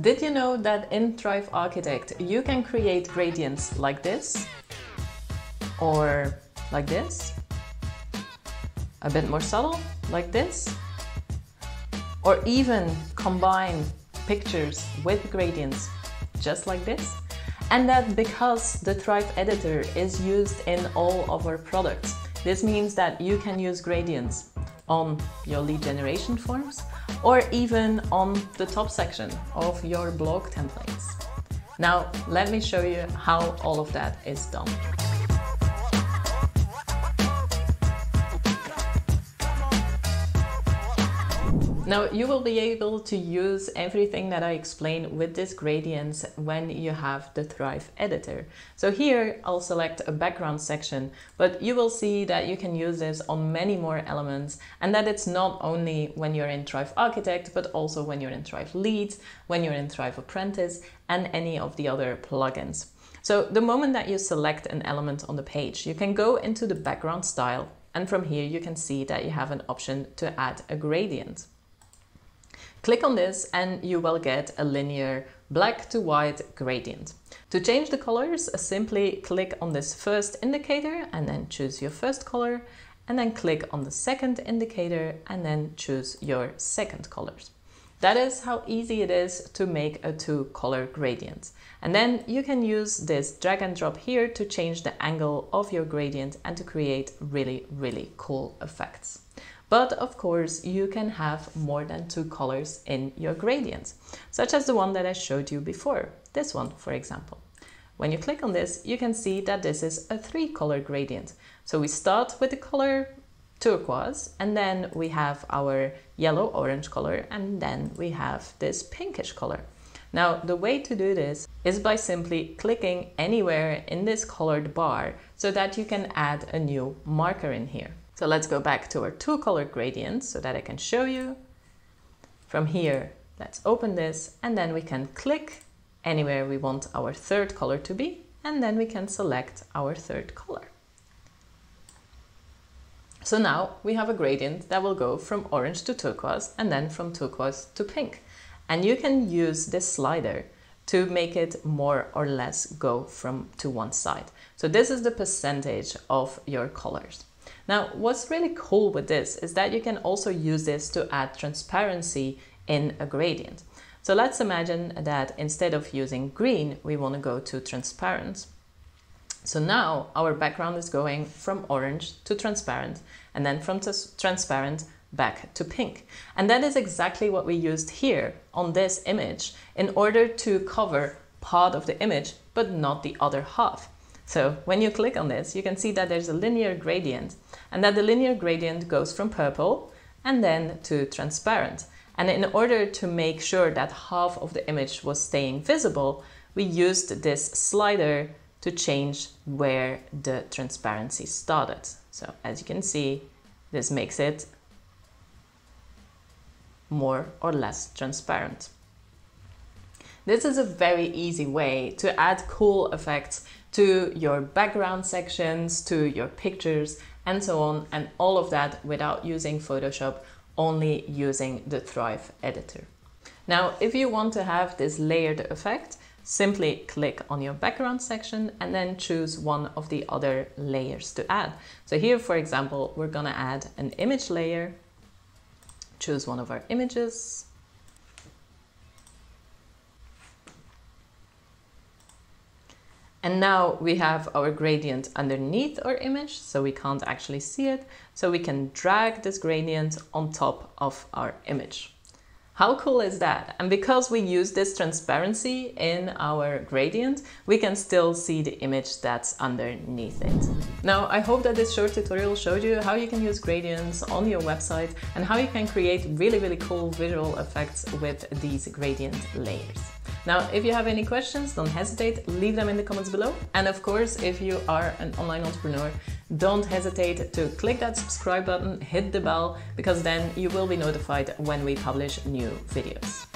Did you know that in Thrive Architect you can create gradients like this? Or like this? A bit more subtle, like this? Or even combine pictures with gradients, just like this? And that because the Thrive editor is used in all of our products. This means that you can use gradients on your lead generation forms, or even on the top section of your blog templates. Now, let me show you how all of that is done. Now, you will be able to use everything that I explain with these gradients when you have the Thrive editor. So here I'll select a background section, but you will see that you can use this on many more elements and that it's not only when you're in Thrive Architect, but also when you're in Thrive Leads, when you're in Thrive Apprentice and any of the other plugins. So the moment that you select an element on the page, you can go into the background style and from here you can see that you have an option to add a gradient. Click on this and you will get a linear black to white gradient. To change the colors, simply click on this first indicator and then choose your first color, and then click on the second indicator and then choose your second colors. That is how easy it is to make a two-color gradient. And then you can use this drag and drop here to change the angle of your gradient and to create really, really cool effects. But of course, you can have more than two colors in your gradient, such as the one that I showed you before, this one, for example. When you click on this, you can see that this is a three-color gradient. So we start with the color turquoise, and then we have our yellow-orange color, and then we have this pinkish color. Now, the way to do this is by simply clicking anywhere in this colored bar so that you can add a new marker in here. So let's go back to our two-color gradient so that I can show you. From here, let's open this and then we can click anywhere we want our third color to be, and then we can select our third color. So now we have a gradient that will go from orange to turquoise and then from turquoise to pink. And you can use this slider to make it more or less go to one side. So this is the percentage of your colors. Now, what's really cool with this is that you can also use this to add transparency in a gradient. So let's imagine that instead of using green, we want to go to transparent. So now our background is going from orange to transparent and then from transparent back to pink. And that is exactly what we used here on this image in order to cover part of the image, but not the other half. So when you click on this, you can see that there's a linear gradient and that the linear gradient goes from purple and then to transparent. And in order to make sure that half of the image was staying visible, we used this slider to change where the transparency started. So as you can see, this makes it more or less transparent. This is a very easy way to add cool effects to your background sections, to your pictures, and so on, and all of that without using Photoshop, only using the Thrive editor. Now, if you want to have this layered effect, simply click on your background section and then choose one of the other layers to add. So here, for example, we're gonna add an image layer, choose one of our images, and now we have our gradient underneath our image, so we can't actually see it. So we can drag this gradient on top of our image. How cool is that? And because we use this transparency in our gradient, we can still see the image that's underneath it. Now, I hope that this short tutorial showed you how you can use gradients on your website and how you can create really, really cool visual effects with these gradient layers. Now, if you have any questions, don't hesitate, leave them in the comments below. And of course, if you are an online entrepreneur, don't hesitate to click that subscribe button, hit the bell, because then you will be notified when we publish new videos.